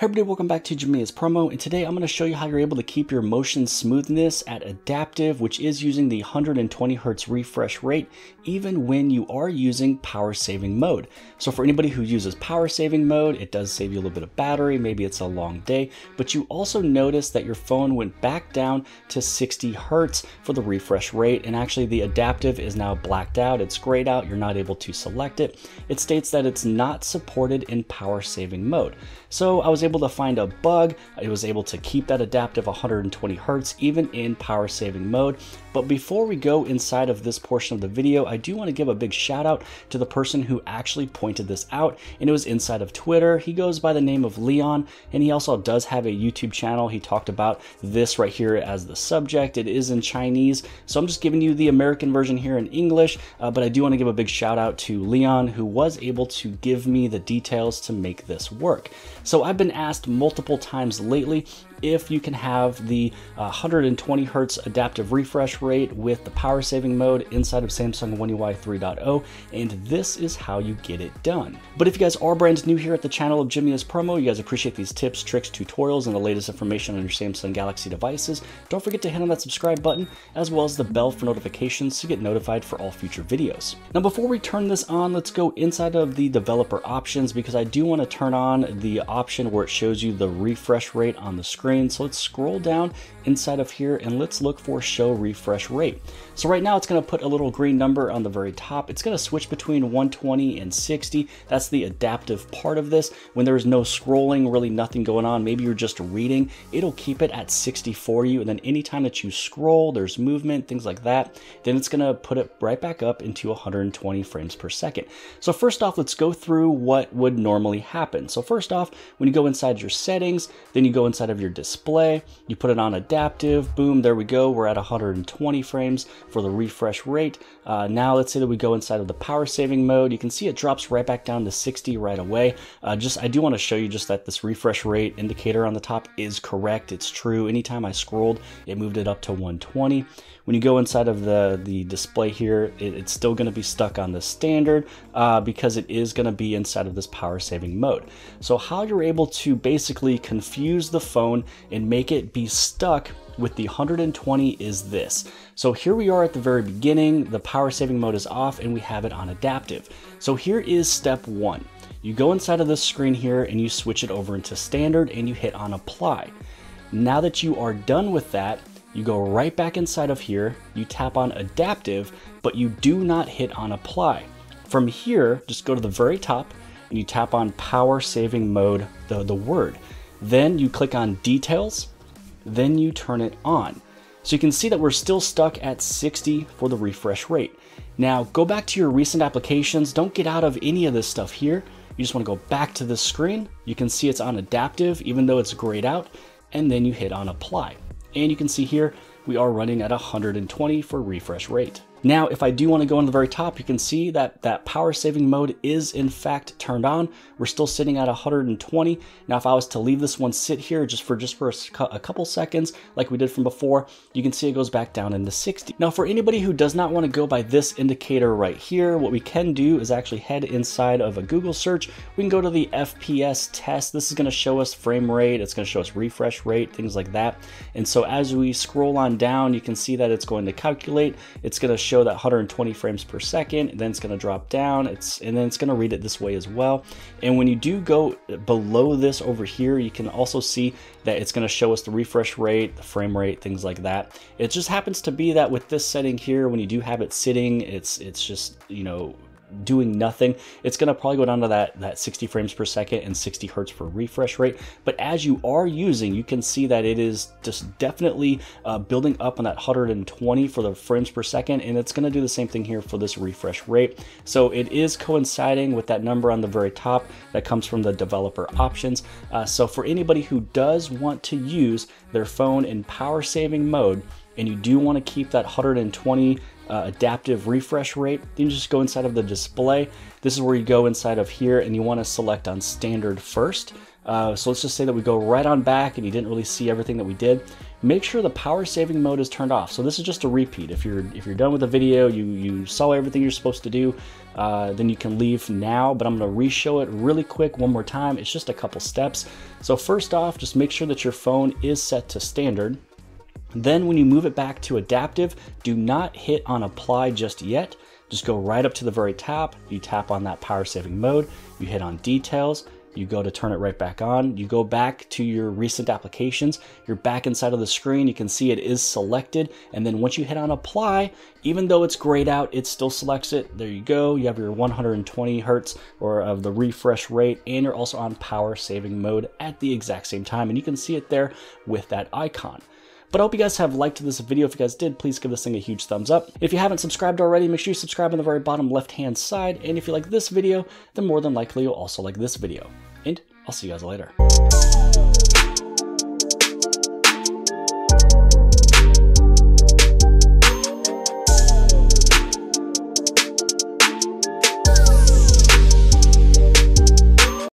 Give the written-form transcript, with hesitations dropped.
Hey everybody, welcome back to Jimmy is Promo, and today I'm going to show you how you're able to keep your motion smoothness at adaptive, which is using the 120Hz refresh rate, even when you are using power saving mode. So for anybody who uses power saving mode, it does save you a little bit of battery, maybe it's a long day, but you also notice that your phone went back down to 60Hz for the refresh rate, and actually the adaptive is now blacked out, it's grayed out, you're not able to select it. It states that it's not supported in power saving mode. So I was able to find a bug. It was able to keep that adaptive 120Hz even in power saving mode. But before we go inside of this portion of the video, I do want to give a big shout out to the person who actually pointed this out, and it was inside of Twitter. He goes by the name of Leon, and he also does have a YouTube channel. He talked about this right here as the subject. It is in Chinese, so I'm just giving you the American version here in English, but I do want to give a big shout out to Leon, who was able to give me the details to make this work. So I've been asked multiple times lately if you can have the 120Hz adaptive refresh rate with the power saving mode inside of Samsung One UI 3.0, and this is how you get it done. But if you guys are brand new here at the channel of Jimmy is Promo, you guys appreciate these tips, tricks, tutorials, and the latest information on your Samsung Galaxy devices, don't forget to hit on that subscribe button as well as the bell for notifications to get notified for all future videos. Now before we turn this on, let's go inside of the developer options, because I do want to turn on the option where it shows you the refresh rate on the screen. So let's scroll down inside of here and let's look for show refresh rate. So right now it's going to put a little green number on the very top. It's going to switch between 120 and 60. That's the adaptive part of this. When there's no scrolling, really nothing going on, maybe you're just reading, it'll keep it at 60 for you. And then anytime that you scroll, there's movement, things like that, then it's going to put it right back up into 120 frames per second. So first off, let's go through what would normally happen. So first off, when you go inside your settings, then you go inside of your display, you put it on adaptive, boom, there we go, we're at 120 frames for the refresh rate. Now let's say that we go inside of the power saving mode, you can see it drops right back down to 60 right away. I do want to show you just that this refresh rate indicator on the top is correct, it's true. Anytime I scrolled, it moved it up to 120. When you go inside of the display here, it's still going to be stuck on the standard because it is going to be inside of this power saving mode. So how you're able to basically confuse the phone and make it be stuck with the 120 is this. So here we are at the very beginning, the power saving mode is off and we have it on adaptive. So here is step one. You go inside of this screen here and you switch it over into standard and you hit on apply. Now that you are done with that, you go right back inside of here, you tap on adaptive, but you do not hit on apply. From here, just go to the very top and you tap on power saving mode, the word. Then you click on details, then you turn it on. So you can see that we're still stuck at 60 for the refresh rate. Now go back to your recent applications. Don't get out of any of this stuff here. You just want to go back to this screen. You can see it's on adaptive, even though it's grayed out, and then you hit on apply. And you can see here, we are running at 120 for refresh rate. Now, if I do want to go on the very top, you can see that that power saving mode is in fact turned on. We're still sitting at 120. Now, if I was to leave this one sit here just for a couple seconds, like we did from before, you can see it goes back down into 60. Now, for anybody who does not want to go by this indicator right here, what we can do is actually head inside of a Google search. We can go to the FPS test. This is going to show us frame rate. It's going to show us refresh rate, things like that. And so as we scroll on down, you can see that it's going to calculate. It's going to show that 120 frames per second, and then it's going to drop down, and then it's going to read it this way as well. And when you do go below this over here, you can also see that it's going to show us the refresh rate, the frame rate, things like that. It just happens to be that with this setting here, when you do have it sitting, it's just, you know, doing nothing. It's going to probably go down to that 60 frames per second and 60Hz for refresh rate. But as you are using, you can see that it is just definitely building up on that 120 for the frames per second. And it's going to do the same thing here for this refresh rate. So it is coinciding with that number on the very top that comes from the developer options. So for anybody who does want to use their phone in power saving mode, and you do want to keep that 120 adaptive refresh rate, then you just go inside of the display. This is where you go inside of here and you want to select on standard first. So let's just say that we go right on back and you didn't really see everything that we did. make sure the power saving mode is turned off. So this is just a repeat. If you're done with the video, you saw everything you're supposed to do, then you can leave now, but I'm gonna re-show it really quick one more time. It's just a couple steps. So first off, just make sure that your phone is set to standard. Then when you move it back to adaptive, do not hit on apply just yet. Just go right up to the very top. You tap on that power saving mode, you hit on details, you go to turn it right back on. You go back to your recent applications. You're back inside of the screen. You can see it is selected. And then once you hit on apply, even though it's grayed out, it still selects it. There you go. You have your 120 hertz or of the refresh rate, and you're also on power saving mode at the exact same time. And you can see it there with that icon. But I hope you guys have liked this video. If you guys did, please give this thing a huge thumbs up. If you haven't subscribed already, make sure you subscribe on the very bottom left-hand side. And if you like this video, then more than likely you'll also like this video. And I'll see you guys later.